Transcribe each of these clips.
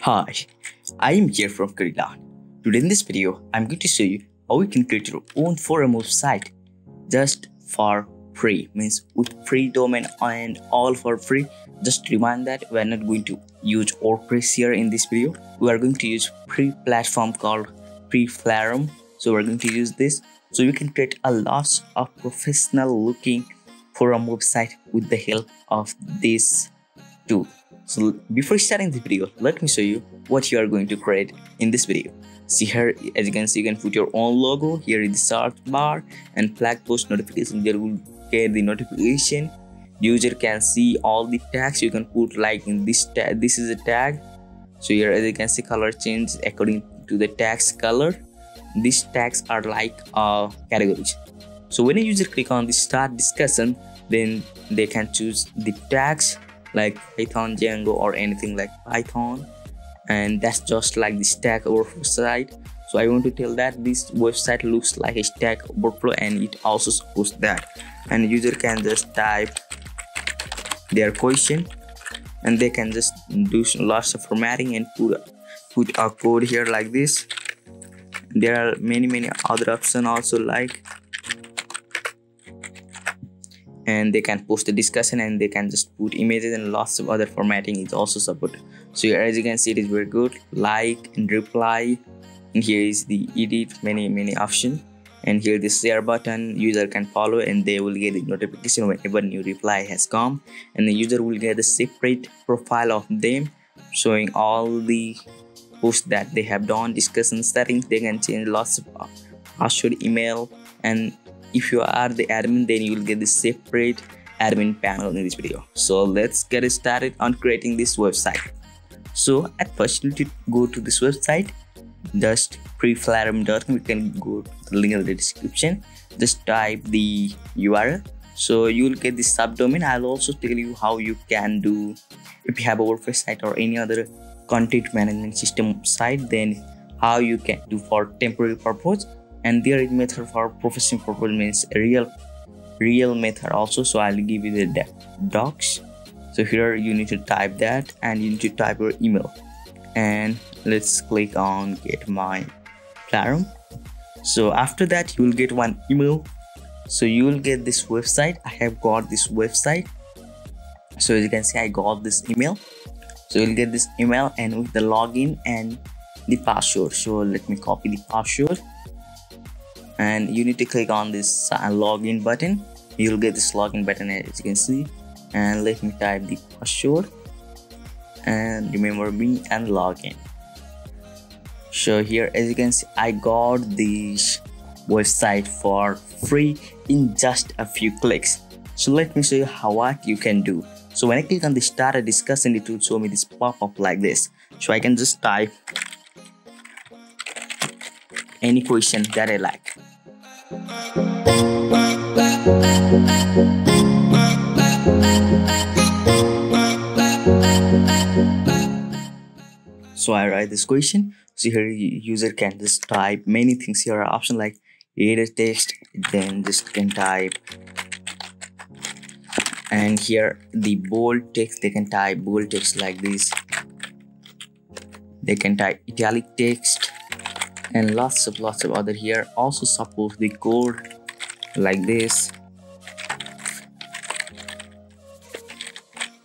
Hi, I am here from KodiLearn. Today in this video, I'm going to show you how you can create your own forum website just for free, means with free domain and all for free. Just remind that we are not going to use WordPress here in this video. We are going to use free platform called FreeFlarum. So we're going to use this so you can create a lot of professional looking forum website with the help of this tool. So before starting the video, let me show you what you are going to create in this video. See here, as you can see, you can put your own logo here in the search bar and flag post notification. There will get the notification. User can see all the tags. You can put like in this tag, this is a tag. So here, as you can see, color change according to the tag's color. These tags are like categories. So when a user click on the start discussion, then they can choose the tags like Python, Django, or anything like Python. And that's just like the Stack Overflow site. So I want to tell that this website looks like a Stack Overflow, and it also supports that. And user can just type their question, and they can just do lots of formatting and put a code here like this. There are many other options also, like, and they can post the discussion, and they can just put images, and lots of other formatting is also supported. So here, as you can see, it is very good, like and reply, and here is the edit, many options, and here the share button. User can follow and they will get the notification whenever new reply has come, and the user will get a separate profile of them showing all the posts that they have done, discussion settings. They can change lots of password, email, and if you are the admin, then you will get the separate admin panel in this video. So let's get started on creating this website. So at first, you need to go to this website, just freeflarum.com. You can go to the link in the description, just type the URL. So you will get the subdomain. I'll also tell you how you can do if you have a WordPress site or any other content management system site, then how you can do for temporary purpose. And there is method for professional purpose, means a real method also. So I'll give you the docs. So here you need to type that, and you need to type your email, and let's click on get my Flarum. So after that, you will get one email. So you will get this website. I have got this website. So as you can see, I got this email. So you'll get this email and with the login and the password. So let me copy the password, and you need to click on this login button. You'll get this login button, as you can see, and let me type the password and remember me and login. So here, as you can see, I got this website for free in just a few clicks. So let me show you what you can do. So when I click on the start a discussion, it will show me this pop-up like this. So I can just type any question that I like. So I write this question. So here user can just type many things. Here are options like edit text, then just can type, and here the bold text. They can type bold text like this. They can type italic text, and lots of other. Here also support the code like this,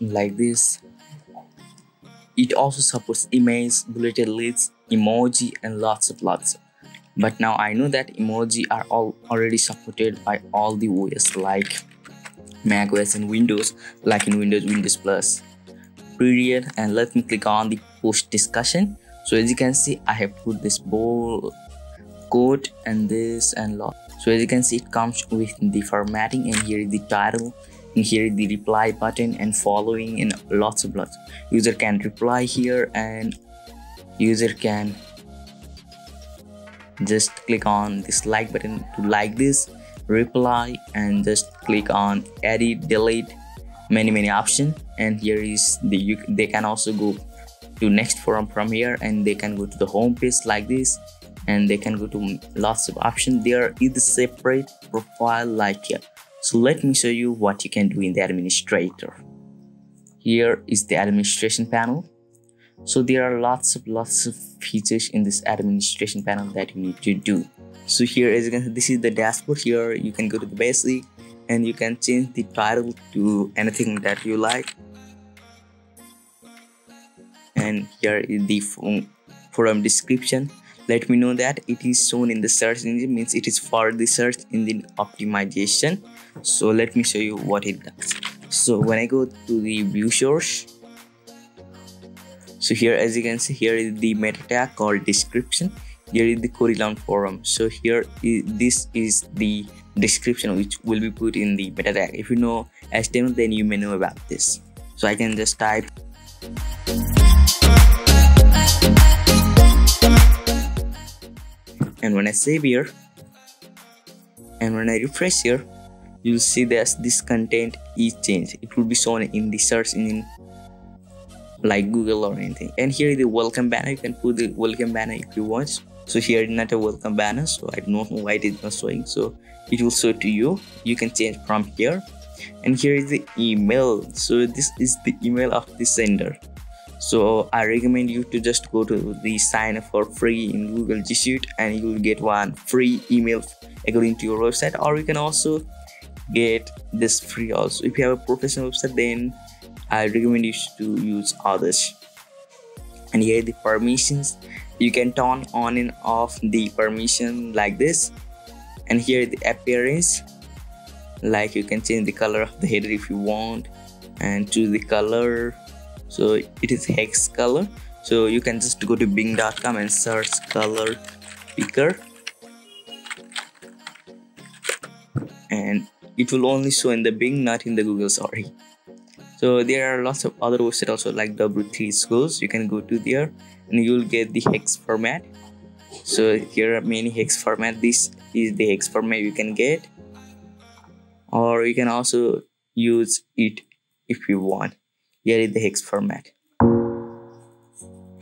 like this. It also supports images, bulleted lists, emoji, and lots. But now I know that emoji are all already supported by all the OS like Mac OS and Windows, like in Windows Plus, period. And let me click on the post discussion. So as you can see, I have put this bold code and this and lot. So as you can see, it comes with the formatting, and here is the title, and here is the reply button and following, and lots. User can reply here, and user can just click on this like button to like this, reply, and just click on edit, delete, many options. And here is the, they can also go to next forum from here, and they can go to the home page like this, and they can go to lots of options. There is separate profile like here. So let me show you what you can do in the administrator. Here is the administration panel. So there are lots of features in this administration panel that you need to do. So here, as you can see, this is the dashboard. Here you can go to the basic and you can change the title to anything that you like. And here is the forum description. Let me know that it is shown in the search engine, means it is for the search engine optimization. So let me show you what it does. So when I go to the view source, so here, as you can see, here is the meta tag called description. Here is the KodiLearn forum. So here is, this is the description which will be put in the meta tag. If you know HTML, then you may know about this. So I can just type. And when I save here, and when I refresh here, you'll see that this content is changed. It will be shown in the search engine like Google or anything. And here is the welcome banner. You can put the welcome banner if you want. So here is not a welcome banner, so I don't know why it is not showing. So it will show to you. You can change from here. And here is the email. So this is the email of the sender. So I recommend you to just go to the sign up for free in Google G Suite and you will get one free email according to your website, or you can also get this free also. If you have a professional website, then I recommend you to use others. And here the permissions, you can turn on and off the permission like this. And here the appearance, like you can change the color of the header if you want and choose the color. So it is hex color. So you can just go to bing.com and search color picker, and it will only show in the Bing, not in the Google, sorry. So there are lots of other websites also like W3 schools. You can go to there and you will get the hex format. So here are many hex format. This is the hex format you can get, or you can also use it if you want. Here is the hex format.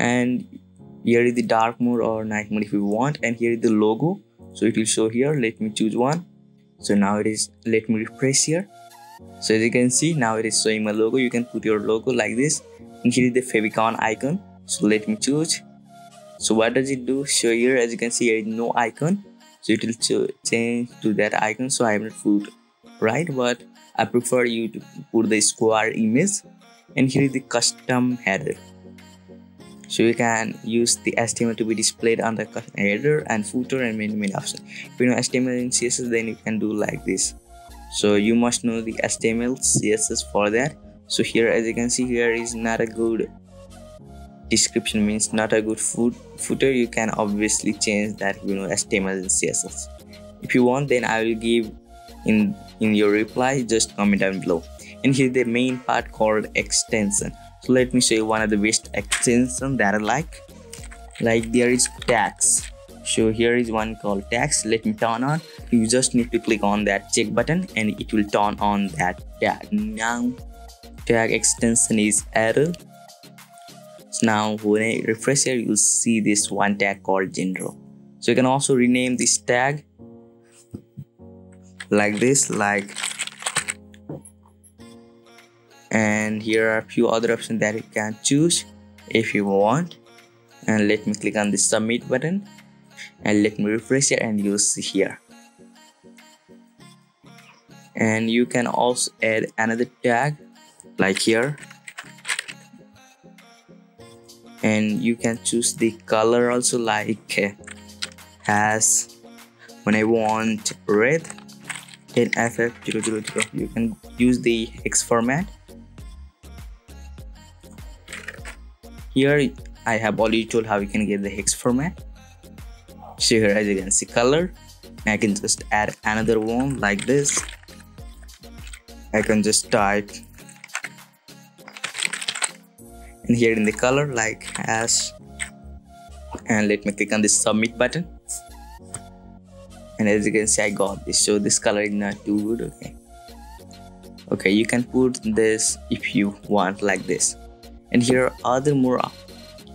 And here is the dark mode or night mode if you want. And here is the logo. So it will show here. Let me choose one. So now it is, let me refresh here. So as you can see, now it is showing my logo. You can put your logo like this. And here is the favicon icon. So let me choose. So what does it do? So here, as you can see, there is no icon. So it will change to that icon. So I have not put right, but I prefer you to put the square image. And here is the custom header. So you can use the HTML to be displayed on the header and footer and many options. If you know HTML and CSS, then you can do like this. So you must know the HTML, CSS for that. So here, as you can see, here is not a good description, means not a good footer. You can obviously change that, you know, HTML and CSS. If you want, then I will give in your reply. Just comment down below. And here the main part called extension. So let me show you one of the best extension that I like. There is tags. So here is one called tags. Let me turn on. You just need to click on that check button and it will turn on that tag. Now tag extension is added. So now when I refresh here, you'll see this one tag called general. So you can also rename this tag like this, like. And here are a few other options that you can choose if you want. And let me click on the submit button and let me refresh here and you'll see here. And you can also add another tag like here, and you can choose the color also, like as when I want red in FF000, you can use the hex format. Here I have already told how you can get the hex format. So here, as you can see, color. I can just add another one like this. I can just type, and here in the color, like ash. And let me click on the submit button. And as you can see, I got this. So this color is not too good. Okay, you can put this if you want like this. And here are other more,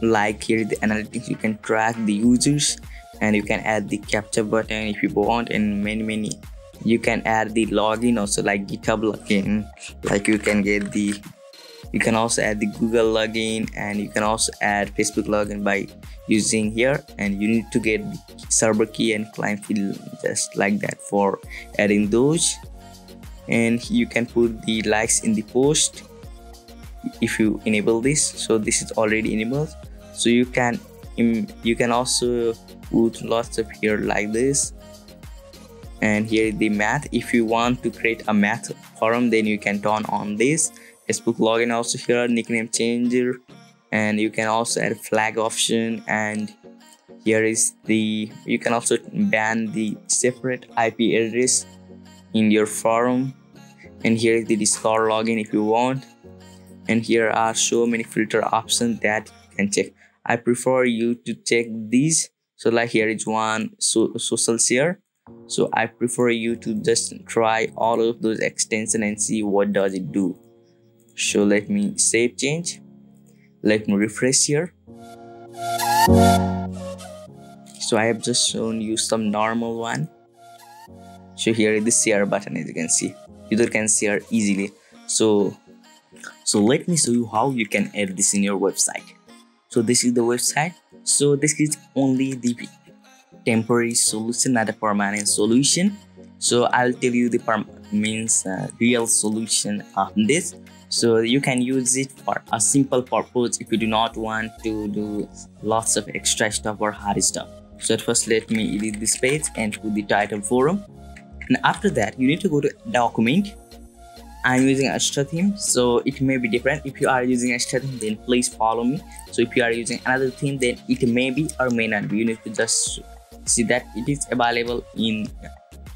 like here the analytics. You can track the users and you can add the capture button if you want, and many. You can add the login also, like GitHub login, like you can get the You can also add the Google login, and you can also add Facebook login by using here. And you need to get the server key and client field just like that for adding those. And you can put the likes in the post if you enable this. So this is already enabled, so you can also put lots of here like this. And here is the math. If you want to create a math forum, then you can turn on this Facebook login also here, nickname changer, and you can also add flag option. And here is the, you can also ban the separate IP address in your forum. And here is the Discord login if you want. And here are so many filter options that you can check. I prefer you to check these. So like here is one social share. So I prefer you to just try all of those extensions and see what does it do. So let me save change. Let me refresh here. So I have just shown you some normal one. So here is the share button, as you can see. User can share easily. So let me show you how you can add this in your website. So this is the website. So this is only the temporary solution, not a permanent solution. So I'll tell you the real solution of this. So you can use it for a simple purpose if you do not want to do lots of extra stuff or hard stuff. So at first, let me edit this page and put the title forum. And after that, you need to go to document. I'm using Astra theme, so it may be different. If you are using Astra theme, then please follow me. So if you are using another theme, then it may be or may not be. You need to just see that it is available in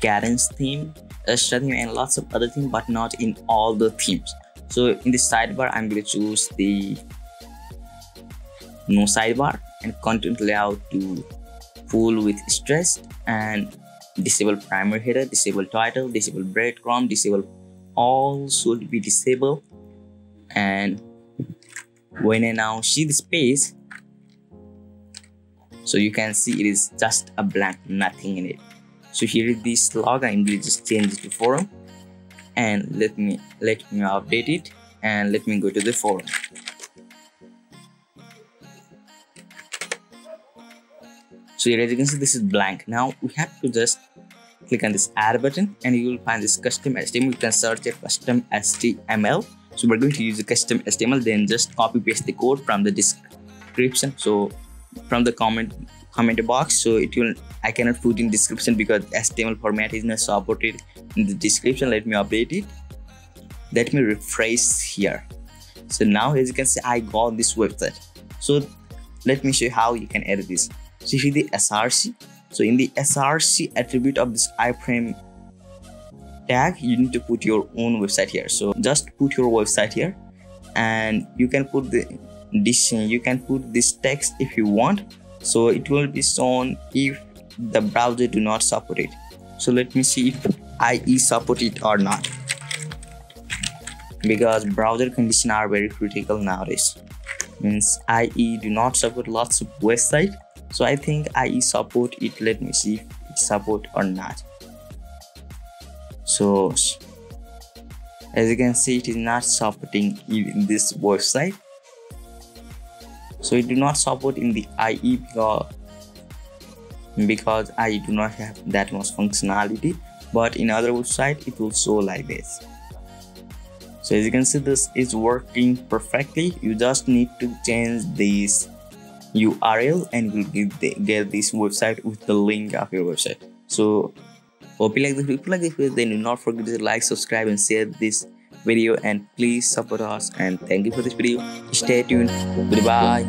Karen's theme, Astra theme, and lots of other themes, but not in all the themes. So in the sidebar, I'm going to choose the no sidebar and content layout to full with stress, and disable primary header, disable title, disable breadcrumb, disable all should be disabled. And when I now see the space, so you can see it is just a blank, nothing in it. So here is this login, I'm going to just change it to forum, and let me update it, and let me go to the forum. So here, as you can see, this is blank. Now we have to just click on this add button, and you will find this custom HTML. You can search it custom HTML. So we're going to use the custom HTML, then just copy paste the code from the description. So from the comment box. So it will, I cannot put in description because HTML format is not supported in the description. Let me update it. Let me refresh here. So now, as you can see, I got this website. So let me show you how you can edit this. So here is the SRC. So in the SRC attribute of this iframe tag, you need to put your own website here. So just put your website here, and you can put this text if you want. So it will be shown if the browser do not support it. So let me see if IE support it or not, because browser conditions are very critical nowadays. Means IE do not support lots of websites. So I think IE support it. Let me see if it support or not. So as you can see, it is not supporting even this website. So it do not support in the IE because IE do not have that much functionality. But in other website, it will show like this. So as you can see, this is working perfectly. You just need to change this URL, and you will get this website with the link of your website. So hope you like this video. Like this video, then do not forget to like, subscribe, and share this video, and please support us. And thank you for this video. Stay tuned. Goodbye.